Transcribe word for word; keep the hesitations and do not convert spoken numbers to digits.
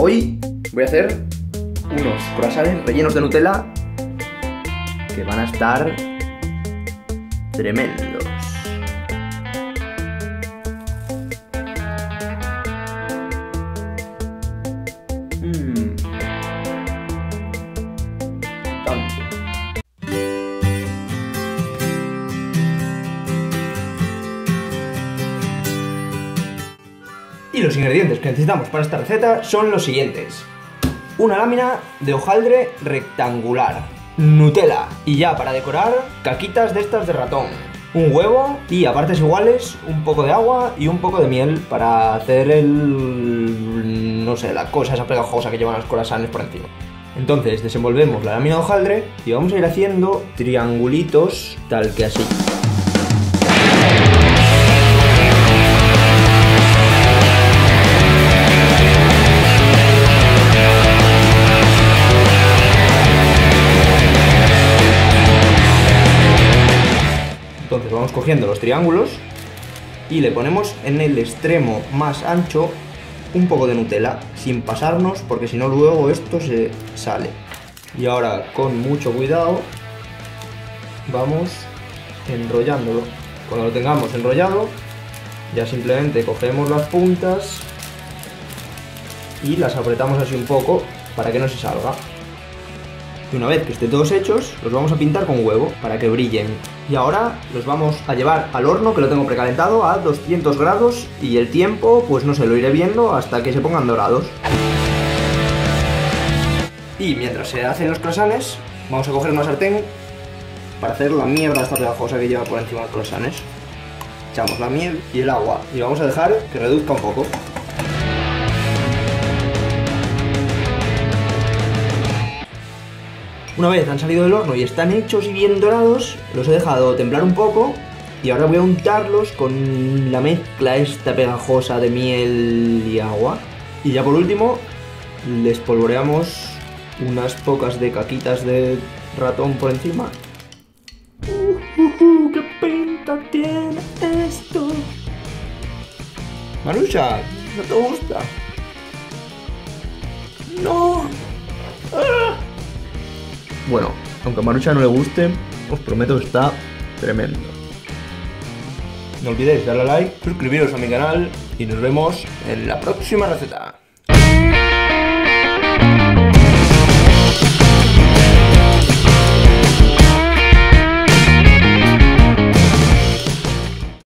Hoy voy a hacer unos croissants rellenos de Nutella que van a estar tremendos. Mmm. Tanto. Y los ingredientes que necesitamos para esta receta son los siguientes: una lámina de hojaldre rectangular, Nutella, y ya para decorar, caquitas de estas de ratón, un huevo y a partes iguales un poco de agua y un poco de miel para hacer el... no sé, la cosa esa pegajosa que llevan los croissants por encima. Entonces desenvolvemos la lámina de hojaldre y vamos a ir haciendo triangulitos tal que así. Entonces vamos cogiendo los triángulos y le ponemos en el extremo más ancho un poco de Nutella, sin pasarnos, porque si no luego esto se sale. Y ahora con mucho cuidado vamos enrollándolo. Cuando lo tengamos enrollado ya simplemente cogemos las puntas y las apretamos así un poco para que no se salga. Y una vez que estén todos hechos, los vamos a pintar con huevo para que brillen. Y ahora los vamos a llevar al horno, que lo tengo precalentado a doscientos grados, y el tiempo, pues no sé, lo iré viendo hasta que se pongan dorados. Y mientras se hacen los croissants, vamos a coger una sartén para hacer la mierda esta pegajosa que lleva por encima los croissants. Echamos la miel y el agua y vamos a dejar que reduzca un poco. Una vez han salido del horno y están hechos y bien dorados, los he dejado templar un poco y ahora voy a untarlos con la mezcla esta pegajosa de miel y agua. Y ya por último, les polvoreamos unas pocas de caquitas de ratón por encima. Uh, uh, uh, ¡Qué pinta tiene esto! Marucha, ¿no te gusta? ¡No! ¡Ah! Bueno, aunque a Marucha no le guste, os prometo que está tremendo. No olvidéis darle a like, suscribiros a mi canal y nos vemos en la próxima receta.